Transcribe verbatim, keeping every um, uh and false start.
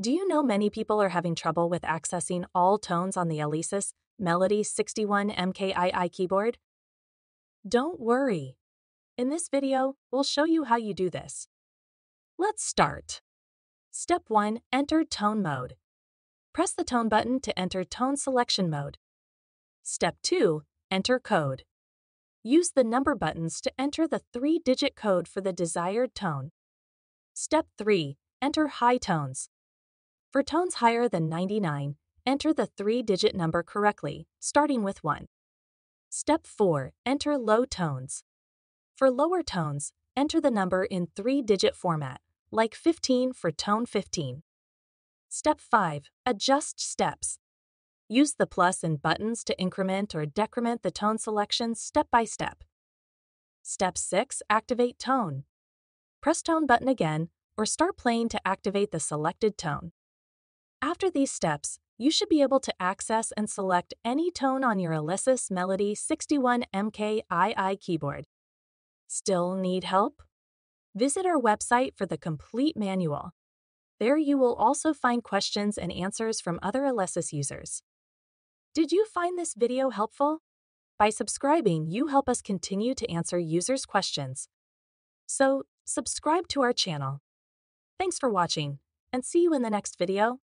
Do you know many people are having trouble with accessing all tones on the Alesis Melody sixty-one M K two keyboard? Don't worry. In this video, we'll show you how you do this. Let's start. Step one. Enter Tone Mode. Press the Tone button to enter Tone Selection Mode. Step two. Enter Code. Use the number buttons to enter the three-digit code for the desired tone. Step three. Enter High Tones. For tones higher than ninety-nine, enter the three-digit number correctly, starting with one. Step four. Enter Low Tones. For lower tones, enter the number in three-digit format, like fifteen for tone fifteen. Step five. Adjust steps. Use the plus and buttons to increment or decrement the tone selection step by step. Step six. Activate Tone. Press Tone button again, or start playing to activate the selected tone. After these steps, you should be able to access and select any tone on your Alesis Melody sixty-one M K two keyboard. Still need help? Visit our website for the complete manual. There you will also find questions and answers from other Alesis users. Did you find this video helpful? By subscribing, you help us continue to answer users' questions. So, subscribe to our channel. Thanks for watching, and see you in the next video.